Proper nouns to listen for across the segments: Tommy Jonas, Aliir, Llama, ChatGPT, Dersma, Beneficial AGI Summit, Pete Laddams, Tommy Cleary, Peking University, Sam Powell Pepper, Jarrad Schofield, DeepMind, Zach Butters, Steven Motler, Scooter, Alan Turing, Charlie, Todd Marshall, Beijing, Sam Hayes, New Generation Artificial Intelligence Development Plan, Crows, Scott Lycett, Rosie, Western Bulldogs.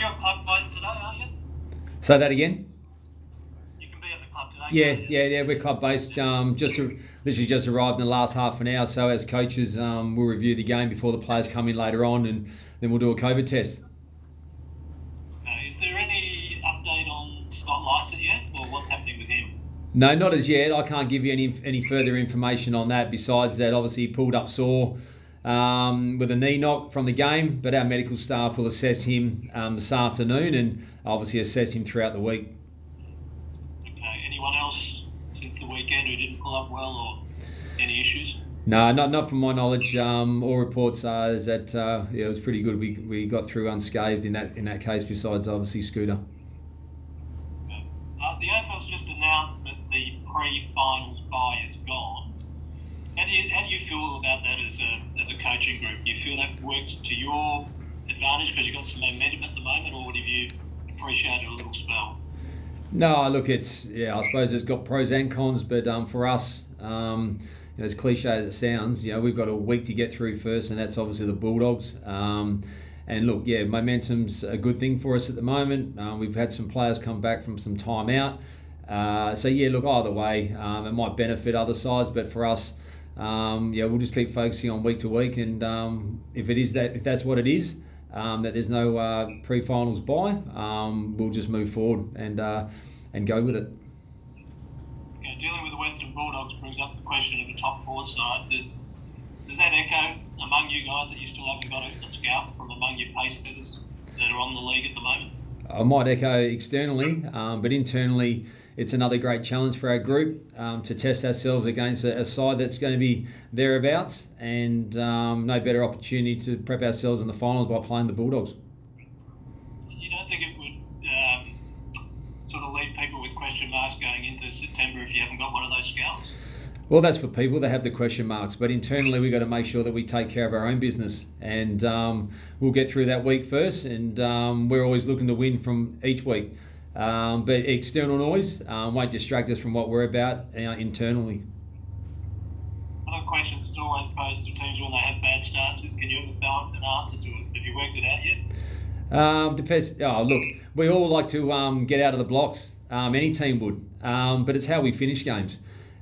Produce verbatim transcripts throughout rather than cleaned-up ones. you're pub closed today, aren't you? Say that again? You can be at the club today. Yeah, yeah, yeah. We're club based. Um, just literally just arrived in the last half an hour. So as coaches, um, we'll review the game before the players come in later on, and then we'll do a COVID test. No, not as yet. I can't give you any any further information on that. Besides that, obviously he pulled up sore um, with a knee knock from the game, but our medical staff will assess him um, this afternoon and obviously assess him throughout the week. Okay. Anyone else since the weekend who didn't pull up well or any issues? No, not not from my knowledge. Um, all reports are is that uh, yeah, it was pretty good. We we got through unscathed in that in that case. Besides, obviously, Scooter. Uh, the A F L's just announced that the pre-finals bye is gone. How do you, how do you feel about that as a, as a coaching group? Do you feel that works to your advantage because you've got some momentum at the moment, or would you appreciate a little spell? No, look, it's, yeah, I suppose it's got pros and cons, but um, for us, um, you know, as cliche as it sounds, you know, we've got a week to get through first, and that's obviously the Bulldogs. Um, And look, yeah, momentum's a good thing for us at the moment. Um, we've had some players come back from some time out. Uh, so yeah, look, either way, um, it might benefit other sides, but for us, um, yeah, we'll just keep focusing on week to week. And um, if it is that, if that's what it is, um, that there's no uh, pre-finals bye, um, we'll just move forward and uh, and go with it. Okay, dealing with the Western Bulldogs brings up the question of the top four side. There's Does that echo among you guys that you still haven't got a scout from among your pace setters that are on the league at the moment? I might echo externally, um, but internally it's another great challenge for our group um, to test ourselves against a, a side that's going to be thereabouts, and um, no better opportunity to prep ourselves in the finals by playing the Bulldogs. You don't think it would um, sort of leave people with question marks going into September if you haven't got one of those scouts? Well, that's for people that have the question marks, but internally we've got to make sure that we take care of our own business, and um, we'll get through that week first, and um, we're always looking to win from each week. Um, but external noise um, won't distract us from what we're about uh, internally. One of the questions that's always posed to teams when they have bad starts is, can you ever find an answer to it? Have you worked it out yet? Um, depends. Oh, look, we all like to um, get out of the blocks. Um, any team would, um, but it's how we finish games.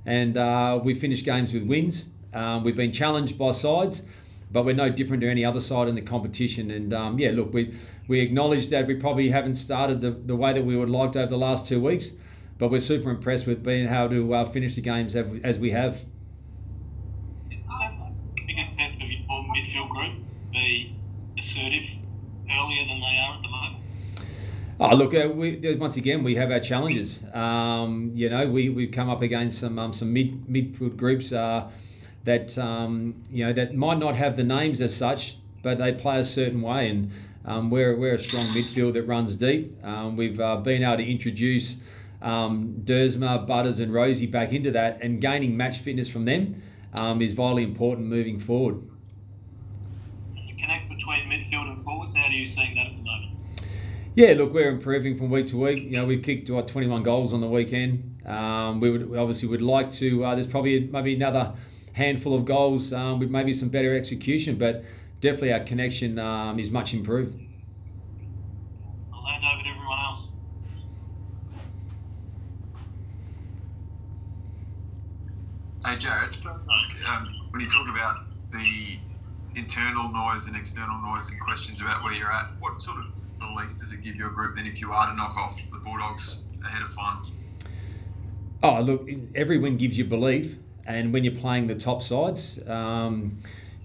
And uh, we finished games with wins. Um, we've been challenged by sides, but we're no different to any other side in the competition. And um, yeah, look, we we acknowledge that we probably haven't started the, the way that we would like over the last two weeks, but we're super impressed with being able to uh, finish the games as, as we have. Is that the biggest test of your midfield group, be assertive earlier than they are at the moment? Oh, look, uh, we, once again, we have our challenges. Um, you know, we, we've come up against some um, some mid, midfield groups uh, that, um, you know, that might not have the names as such, but they play a certain way. And um, we're, we're a strong midfield that runs deep. Um, we've uh, been able to introduce um, Dersma, Butters and Rosie back into that, and gaining match fitness from them um, is vitally important moving forward. And the connect between midfield and forwards, how are you seeing that at the moment? Yeah, look, we're improving from week to week. You know, we've kicked what, twenty-one goals on the weekend. Um, we would we obviously would like to. Uh, there's probably maybe another handful of goals um, with maybe some better execution, but definitely our connection um, is much improved. I'll hand over to everyone else. Hey, Jarrad, um, when you talk about the internal noise and external noise and questions about where you're at, what sort of belief does it give your group then if you are to knock off the Bulldogs ahead of finals? Oh, look, every win gives you belief, and when you're playing the top sides, um,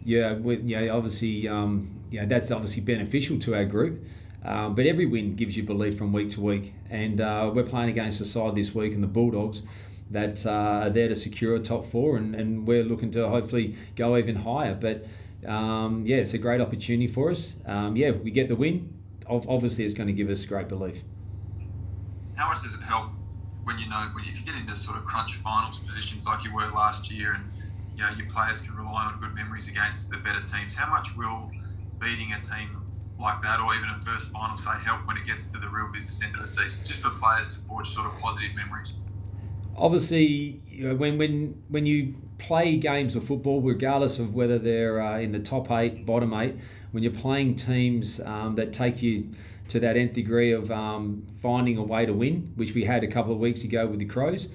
yeah, we, yeah, obviously, um, yeah, that's obviously beneficial to our group. Um, but every win gives you belief from week to week, and uh, we're playing against the side this week and the Bulldogs that uh, are there to secure a top four, and, and we're looking to hopefully go even higher. But um, yeah, it's a great opportunity for us. Um, yeah, we get the win. Obviously, it's going to give us great belief. How much does it help when you know, when if you get into sort of crunch finals positions like you were last year, and you know your players can rely on good memories against the better teams? How much will beating a team like that, or even a first final, say, help when it gets to the real business end of the season, just for players to forge sort of positive memories? Obviously, you know, when when when you play games of football, regardless of whether they're uh, in the top eight, bottom eight, when you're playing teams um, that take you to that nth degree of um, finding a way to win, which we had a couple of weeks ago with the Crows,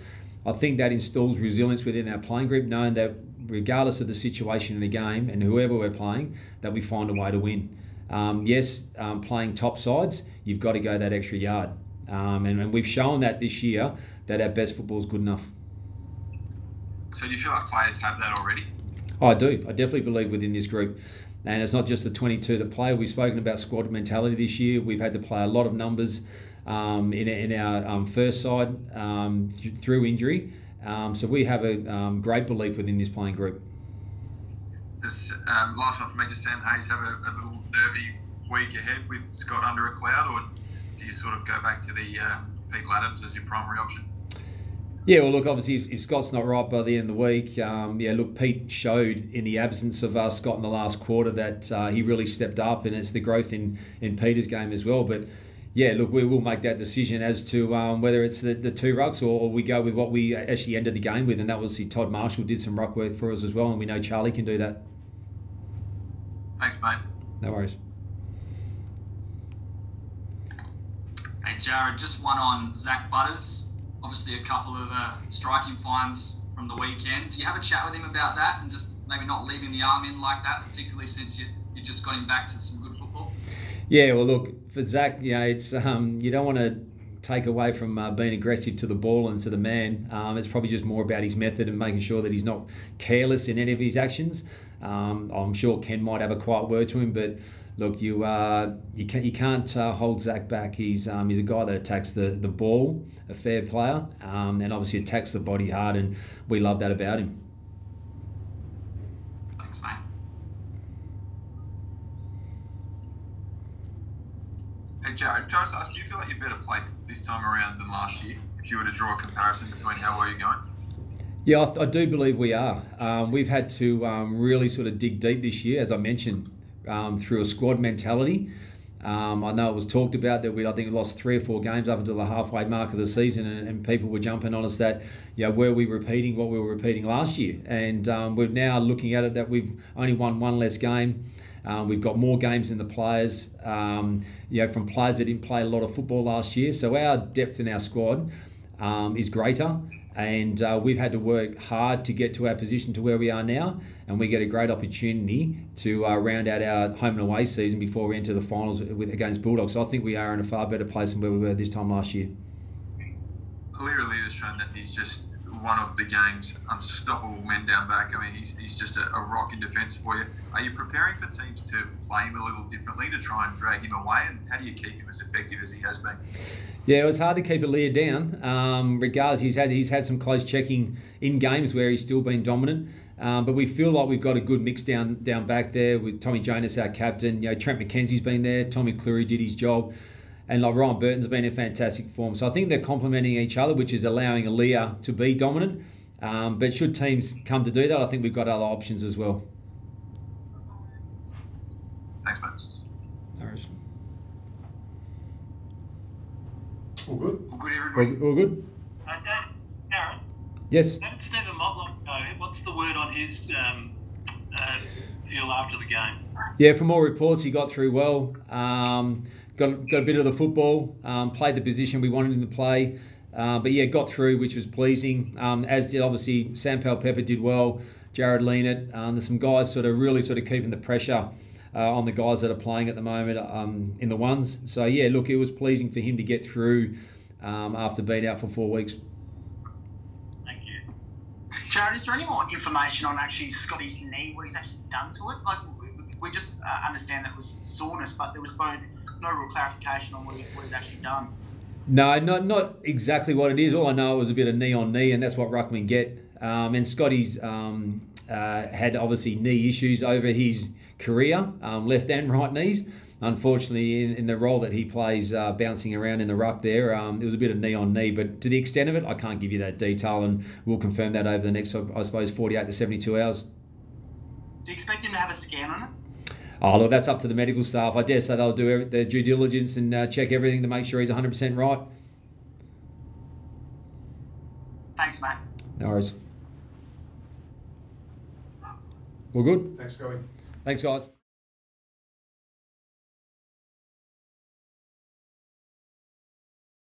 I think that installs resilience within our playing group, knowing that regardless of the situation in the game and whoever we're playing, that we find a way to win. Um, yes, um, playing top sides, you've got to go that extra yard. Um, and, and we've shown that this year, that our best football is good enough. So do you feel like players have that already? Oh, I do. I definitely believe within this group. And it's not just the twenty-two that play. We've spoken about squad mentality this year. We've had to play a lot of numbers um, in, in our um, first side um, th through injury. Um, so we have a um, great belief within this playing group. Just, um, last one for me, does Sam Hayes have a, a little nervy week ahead with Scott under a cloud, or do you sort of go back to the uh, Pete Laddams as your primary option? Yeah, well, look, obviously, if, if Scott's not right by the end of the week, um, yeah, look, Pete showed in the absence of uh, Scott in the last quarter that uh, he really stepped up, and it's the growth in, in Peter's game as well. But, yeah, look, we will make that decision as to um, whether it's the, the two rucks or, or we go with what we actually ended the game with, and that was the Todd Marshall did some ruck work for us as well, and we know Charlie can do that. Thanks, mate. No worries. Hey, Jarrad, just one on Zach Butters. Obviously a couple of uh, striking finds from the weekend. Do you have a chat with him about that and just maybe not leaving the arm in like that, particularly since you, you just got him back to some good football? Yeah, well, look, for Zach, you know, it's, um, you don't want to take away from uh, being aggressive to the ball and to the man. Um, it's probably just more about his method and making sure that he's not careless in any of his actions. Um, I'm sure Ken might have a quiet word to him, but look, you uh, you, can, you can't uh, hold Zach back. He's um, he's a guy that attacks the, the ball, a fair player, um, and obviously attacks the body hard, and we love that about him. Thanks, mate. Hey, Jarrad, can I just ask, do you feel like you're better placed this time around than last year, if you were to draw a comparison between how well you're going? Yeah, I, th I do believe we are. Um, we've had to um, really sort of dig deep this year, as I mentioned, um, through a squad mentality. Um, I know it was talked about that we I think we lost three or four games up until the halfway mark of the season, and, and people were jumping on us that, you know, were we repeating what we were repeating last year? And um, we're now looking at it that we've only won one less game. Um, we've got more games in the players, um, you know, from players that didn't play a lot of football last year. So our depth in our squad um, is greater. And uh, we've had to work hard to get to our position to where we are now, and we get a great opportunity to uh, round out our home and away season before we enter the finals with, against Bulldogs. So I think we are in a far better place than where we were this time last year. Literally has shown that he's just one of the game's unstoppable men down back. I mean, he's, he's just a, a rock in defence for you. Are you preparing for teams to play him a little differently to try and drag him away, and how do you keep him as effective as he has been? Yeah, it was hard to keep Aliir down. Um, regardless, he's had he's had some close checking in games where he's still been dominant. Um, but we feel like we've got a good mix down down back there with Tommy Jonas, our captain. You know, Trent McKenzie's been there. Tommy Cleary did his job. And like Ryan Burton's been in fantastic form. So I think they're complementing each other, which is allowing Aliir to be dominant. Um, but should teams come to do that, I think we've got other options as well. Thanks, mate. No worries. All good? All good, everybody. All, all good? Uh, Jarrad? Yes? That's Steven Motler, though. What's the word on his um, uh, feel after the game? Yeah, from all reports, he got through well. Um... Got, got a bit of the football, um, played the position we wanted him to play. Uh, but, yeah, got through, which was pleasing, um, as did, obviously, Sam Powell Pepper did well, Jarrad Lycett. Um, there's some guys sort of really sort of keeping the pressure uh, on the guys that are playing at the moment um, in the ones. So, yeah, look, it was pleasing for him to get through um, after being out for four weeks. Thank you. Jarrad, is there any more information on actually Scotty's knee, what he's actually done to it? Like, we just uh, understand that it was soreness, but there was both... no real clarification on what he's actually done. No, not not exactly what it is. All I know was a bit of knee on knee, and that's what ruckmen get. Um, and Scotty's um, uh, had obviously knee issues over his career, um, left and right knees. Unfortunately, in, in the role that he plays, uh, bouncing around in the ruck there, um, it was a bit of knee on knee. But to the extent of it, I can't give you that detail, and we'll confirm that over the next, I suppose, forty-eight to seventy-two hours. Do you expect him to have a scan on it? Oh, look, that's up to the medical staff. I dare say they'll do their due diligence and uh, check everything to make sure he's one hundred percent right. Thanks, mate. No worries. We're good. Thanks, Scotty. Thanks, guys.